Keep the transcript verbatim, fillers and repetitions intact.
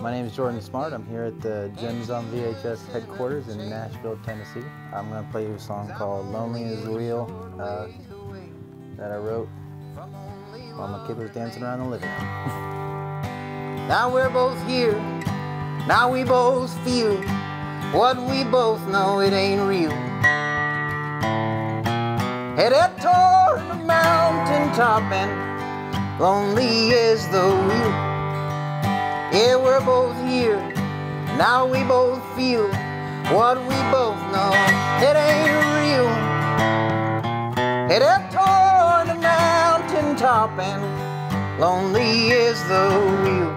My name is Jordan Smart. I'm here at the Gems on V H S headquarters in Nashville, Tennessee. I'm going to play you a song called Lonely Is the Wheel uh, that I wrote while my kid was dancing around the living room. Now we're both here. Now we both feel what we both know it ain't real. Headed toward the mountain top and lonely is the wheel. Yeah, we're both here, now we both feel what we both know, it ain't real. It ain't torn a mountain top and lonely is the wheel.